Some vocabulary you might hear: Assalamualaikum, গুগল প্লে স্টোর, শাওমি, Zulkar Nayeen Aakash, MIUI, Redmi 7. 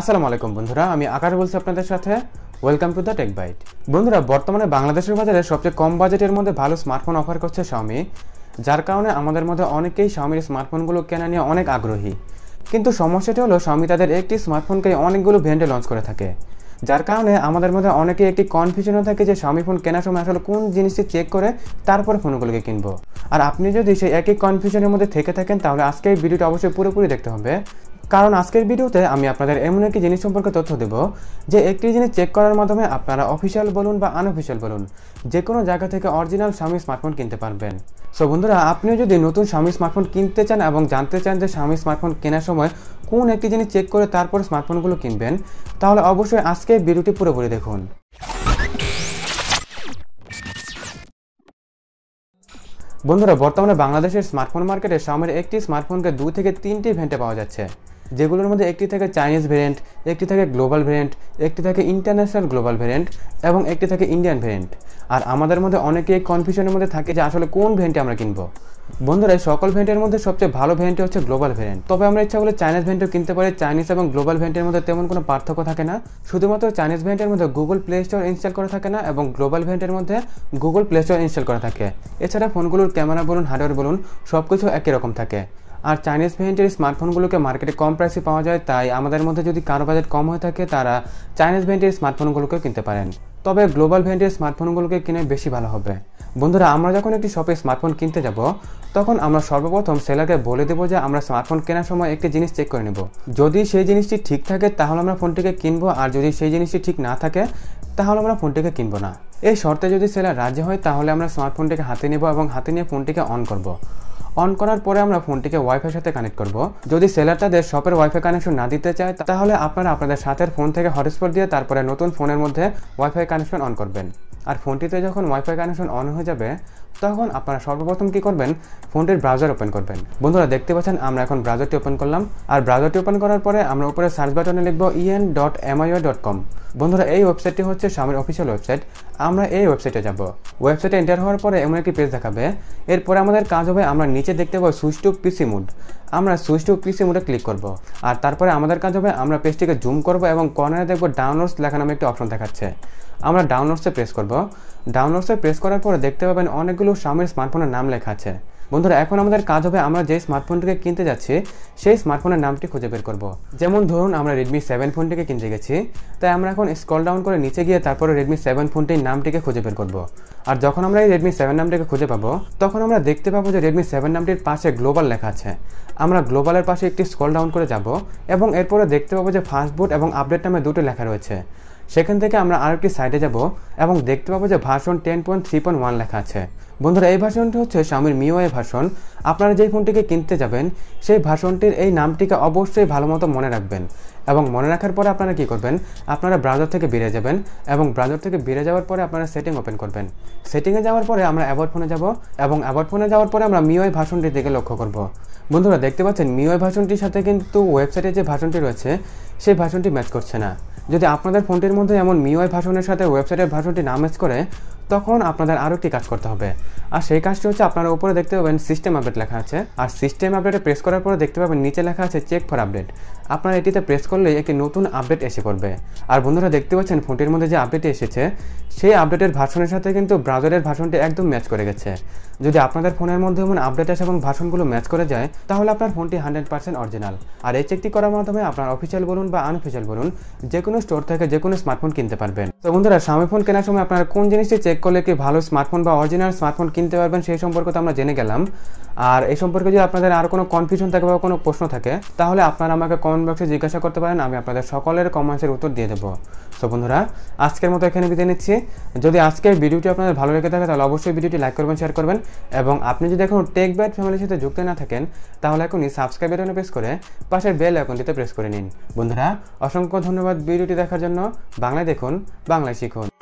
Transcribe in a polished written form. আসসালামু আলাইকুম বন্ধুরা, আমি আকাশ বলছি আপনাদের সাথে। Welcome to the Tech Byte. বন্ধুরা, বর্তমানে বাংলাদেশের বাজারে সবচেয়ে কম বাজেটের মধ্যে ভালো স্মার্টফোন অফার করছে শাওমি, যার কারণে আমাদের মধ্যে অনেকেই শাওমির স্মার্টফোনগুলো কেনা নিয়ে অনেক আগ্রহী। কিন্তু সমস্যাটি হলো শাওমি তাদের একটি স্মার্টফোনকে অনেকগুলো ভেন্ডে লঞ্চ করে থাকে, যার কারণে আমাদের মধ্যে অনেকেই একটি কনফিউশনও থাকে যে শাওমি ফোন কেনার সময় আসলে কোন জিনিসটি চেক করে তারপর ফোনগুলোকে কিনবো। আর আপনি যদি সেই একই কনফিউশনের মধ্যে থেকে থাকেন তাহলে আজকে এই ভিডিওটা অবশ্যই পুরোপুরি দেখতে হবে, কারণ আজকের ভিডিওতে আমি আপনাদের এমন একটি জিনিস সম্পর্কে তথ্য দেব যে একটি জিনিস চেক করার মাধ্যমে আপনারা অফিসিয়াল বলুন বা আনঅফিসিয়াল বলুন, যে কোনো জায়গা থেকে অরিজিনাল শাওমি স্মার্টফোন কিনতে পারবেন। সো বন্ধুরা, আপনিও যদি নতুন শাওমি স্মার্টফোন কিনতে চান এবং জানতে চান যে শাওমি স্মার্টফোন কেনার সময় কোন একটি জিনিস চেক করে তারপর স্মার্টফোনগুলো কিনবেন, তাহলে অবশ্যই আজকে ভিডিওটি পুরোপুরি দেখুন। বন্ধুরা, বর্তমানে বাংলাদেশের স্মার্টফোন মার্কেটে শাওমির একটি স্মার্টফোনকে 2 থেকে 3টি ভেন্টে পাওয়া যাচ্ছে, যেগুলোর মধ্যে একটি থেকে চাইনিজ ভেরিয়েন্ট, একটি থেকে গ্লোবাল ভেরিয়েন্ট, একটি থেকে ইন্টারন্যাশনাল গ্লোবাল ভেরিয়েন্ট এবং একটি থেকে ইন্ডিয়ান ভেরিয়েন্ট। আর আমাদের মধ্যে অনেকেই কনফিউশনের মধ্যে থাকে যে আসলে কোন ভেরিয়েন্টে আমরা কিনবো। বন্ধুরা, সকল ভেরিয়েন্টের মধ্যে সবচেয়ে ভালো ভেরিয়েন্ট হচ্ছে গ্লোবাল ভেরিয়েন্ট। তবে আমরা ইচ্ছা করলে চাইনিজ ভেরিয়েন্টও কিনতে পারি। চাইনিজ এবং গ্লোবাল ভেরিয়েন্টের মধ্যে তেমন কোনো পার্থক্য থাকে না, শুধুমাত্র চাইনিজ ভেরিয়েন্টের মধ্যে গুগল প্লে স্টোর ইনস্টল করা থাকে না এবং গ্লোবাল ভেরিয়েন্টের মধ্যে গুগল প্লে স্টোর ইনস্টল করা থাকে। এছাড়া ফোনগুলোর ক্যামেরা বলুন, হার্ডওয়্যার বলুন, সব কিছু একই রকম থাকে। আর চাইনিজ ভেরিয়েন্টের স্মার্টফোনগুলোকে মার্কেটে কম প্রাইসে পাওয়া যায়, তাই আমাদের মধ্যে যদি কারো বাজেট কম হয়ে থাকে তারা চাইনিজ ভেরিয়েন্টের স্মার্টফোনগুলোকেও কিনতে পারেন, তবে গ্লোবাল ভেরিয়েন্টের স্মার্টফোনগুলোকে কিনে বেশি ভালো হবে। বন্ধুরা, আমরা যখন একটি শপে স্মার্টফোন কিনতে যাব তখন আমরা সর্বপ্রথম সেলারকে বলে দেবো যে আমরা স্মার্টফোন কেনার সময় একটি জিনিস চেক করে নেব। যদি সেই জিনিসটি ঠিক থাকে তাহলে আমরা ফোনটিকে কিনবো, আর যদি সেই জিনিসটি ঠিক না থাকে তাহলে আমরা ফোনটিকে কিনবো না। এই শর্তে যদি সেলার রাজি হয় তাহলে আমরা স্মার্টফোনটিকে হাতে নেব এবং হাতে নিয়ে ফোনটিকে অন করবো। অন করার পরে আমরা ফোনটিকে ওয়াইফাইয়ের সাথে কানেক্ট করব। যদি সেলার তাদের শপের ওয়াইফাই কানেকশন না দিতে চায় তাহলে আপনারা আপনাদের সাথের ফোন থেকে হটস্পট দিয়ে তারপরে নতুন ফোনের মধ্যে ওয়াইফাই কানেকশন অন করবেন। আর ফোনটিতে যখন ওয়াইফাই কানেকশন অন হয়ে যাবে তখন আপনারা সর্বপ্রথম কী করবেন, ফোনটির ব্রাউজার ওপেন করবেন। বন্ধুরা, দেখতে পাচ্ছেন আমরা এখন ব্রাউজারটি ওপেন করলাম। আর ব্রাউজারটি ওপেন করার পরে আমরা উপরে সার্চ বাটনে লিখব en.miui.com। বন্ধুরা, এই ওয়েবসাইটটি হচ্ছে শাওমির অফিসিয়াল ওয়েবসাইট। আমরা এই ওয়েবসাইটে যাব। ওয়েবসাইটে এন্টার হওয়ার পরে এমন একটি পেজ দেখাবে। এরপরে আমাদের কাজ হবে, আমরা নিচে দেখতে পাবো সুইচ টু পিসি মোড। আমরা সুইচ টু পিসি মোডে ক্লিক করব। আর তারপরে আমাদের কাজ হবে আমরা পেজটিকে জুম করব এবং কর্নারে দেখব ডাউনলোডস লেখা নামে একটি অপশন দেখাচ্ছে। আমরা ডাউনলোডসে প্রেস করব। ডাউনলোডসে প্রেস করার পরে দেখতে পাবেন অনেকগুলো শাওমির স্মার্টফোনের নাম লেখা আছে। বন্ধুরা, এখন আমাদের কাজ হবে আমরা যে স্মার্টফোনটিকে কিনতে যাচ্ছি সেই স্মার্টফোনের নামটি খুঁজে বের করব। যেমন ধরুন আমরা Redmi 7 ফোনটিকে কিনতে গেছি, তাই আমরা এখন স্ক্রল ডাউন করে নিচে গিয়ে তারপরে Redmi 7 ফোনটির নামটিকে খুঁজে বের করব। আর যখন আমরা এই Redmi 7 নামটিকে খুঁজে পাবো তখন আমরা দেখতে পাবো যে Redmi 7 নামটির পাশে গ্লোবাল লেখা আছে। আমরা গ্লোবালের পাশে একটি স্ক্রল ডাউন করে যাব এবং এরপরে দেখতে পাবো যে ফাস্ট বুট এবং আপডেট নামে দুটো লেখা রয়েছে। সেখান থেকে আমরা আরেকটি সাইটে যাব এবং দেখতে পাবো যে ভার্সন 10.3.1 লেখা আছে। বন্ধুরা, এই ভার্সনটি হচ্ছে শাওমির MIUI ভার্সন। আপনারা যেই ফোনটিকে কিনতে যাবেন সেই ভার্সনটির এই নামটিকে অবশ্যই ভালোমতো মনে রাখবেন এবং মনে রাখার পরে আপনারা কী করবেন, আপনারা ব্রাউজার থেকে বেরিয়ে যাবেন এবং ব্রাউজার থেকে বেরিয়ে যাওয়ার পরে আপনারা সেটিং ওপেন করবেন। সেটিংয়ে যাওয়ার পরে আমরা অ্যাবাউট ফোনে যাব এবং অ্যাবাউট ফোনে যাওয়ার পরে আমরা MIUI ভার্সনটির দিকে লক্ষ্য করব। বন্ধুরা, দেখতে পাচ্ছেন MIUI ভার্সনটির সাথে কিন্তু ওয়েবসাইটে যে ভার্সনটি রয়েছে সেই ভার্সনটি ম্যাচ করছে না। যদি আপনাদের ফোনটির মধ্যে এমন MIUI ভার্সনের সাথে ওয়েবসাইটের ভার্সনটি না ম্যাচ করে তখন আপনাদের আরও একটি কাজ করতে হবে। আর সেই কাজটি হচ্ছে আপনারা উপরে দেখতে পাবেন সিস্টেম আপডেট লেখা আছে। আর সিস্টেম আপডেটে প্রেস করার পরে দেখতে পাবেন নিচে লেখা আছে চেক ফর আপডেট। আপনারা এটিতে প্রেস করলে একটি নতুন আপডেট এসে পড়বে। আর বন্ধুরা, দেখতে পাচ্ছেন ফোনটির মধ্যে যে আপডেটটি এসেছে সেই আপডেটের ভার্সনের সাথে কিন্তু ব্রাউজারের ভার্সনটি একদম ম্যাচ করে গেছে। যদি আপনাদের ফোনের মধ্যে এমন আপডেট আসে এবং ভার্সনগুলো ম্যাচ করে যায় তাহলে আপনার ফোনটি 100% অরিজিনাল। আর এই চেকটি করার মাধ্যমে আপনার অফিসিয়াল বলুন বা আনঅফিসিয়াল বলুন, যে কোনো স্টোর থেকে যে কোনো স্মার্টফোন কিনতে পারবেন। তো বন্ধুরা, শাওমি ফোন কেনার সময় আপনারা কোন জিনিসটি চেক করলে কি ভালো স্মার্টফোন বা অরিজিনাল স্মার্টফোন কিনতে পারবেন সেই সম্পর্কে তো আমরা জেনে গেলাম। আর এই সম্পর্কে যদি আপনাদের আর কোনো কনফিউশন থাকে বা কোনো প্রশ্ন থাকে তাহলে আপনারা আমাকে কমেন্ট বক্সে জিজ্ঞাসা করতে পারেন, আমি আপনাদের সকলের কমেন্টসের উত্তর দিয়ে দেবো। সো বন্ধুরা, আজকের মতো এখানে বিদায় নিচ্ছি। যদি আজকের ভিডিওটি আপনাদের ভালো লেগে থাকে তাহলে অবশ্যই ভিডিওটি লাইক করবেন, শেয়ার করবেন এবং আপনি যদি এখন টেক বাইট ফ্যামিলির সাথে যুক্ত না থাকেন তাহলে এখনই সাবস্ক্রাইব বাটনে প্রেস করে পাশের বেল আইকনটিতে প্রেস করে নিন। বন্ধুরা, অসংখ্য ধন্যবাদ ভিডিওটি দেখার জন্য। বাংলায় দেখুন, বাংলায় শিখুন।